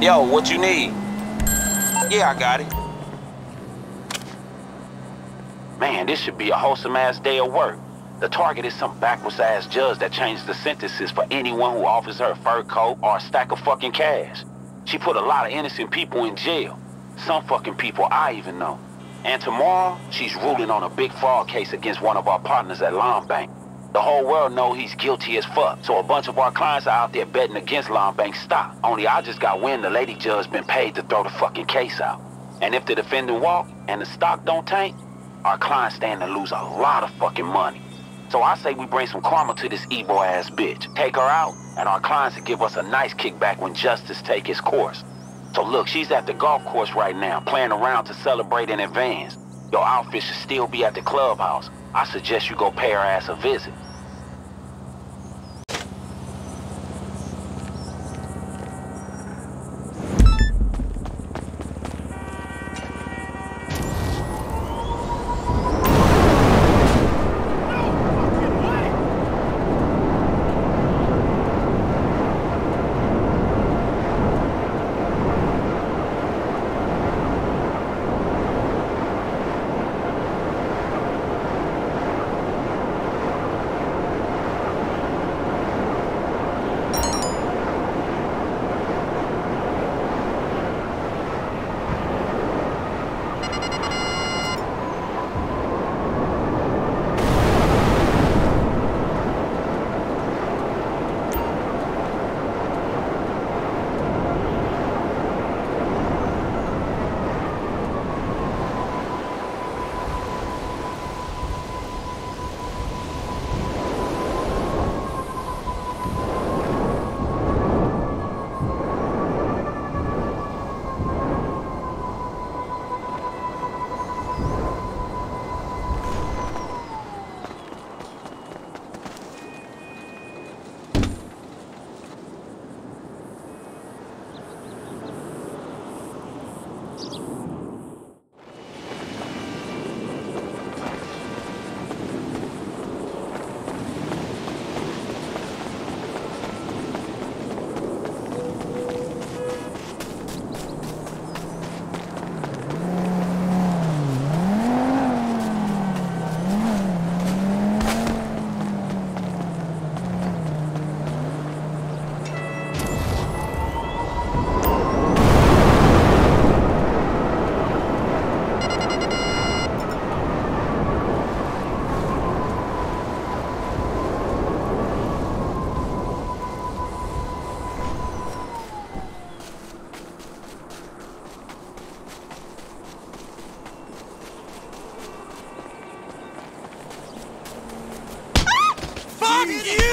Yo, what you need? Yeah, I got it. Man, this should be a wholesome-ass day of work. The target is some backwards-ass judge that changes the sentences for anyone who offers her a fur coat or a stack of fucking cash. She put a lot of innocent people in jail. Some fucking people I even know. And tomorrow, she's ruling on a big fraud case against one of our partners at Lombank. The whole world know he's guilty as fuck, so a bunch of our clients are out there betting against Lombank's stock. Only I just got wind the lady judge been paid to throw the fucking case out. And if the defendant walk and the stock don't tank, our clients stand to lose a lot of fucking money. So I say we bring some karma to this evil ass bitch. Take her out, and our clients will give us a nice kickback when justice take its course. So look, she's at the golf course right now, playing around to celebrate in advance. Your outfit should still be at the clubhouse. I suggest you go pay her ass a visit. Fuck you!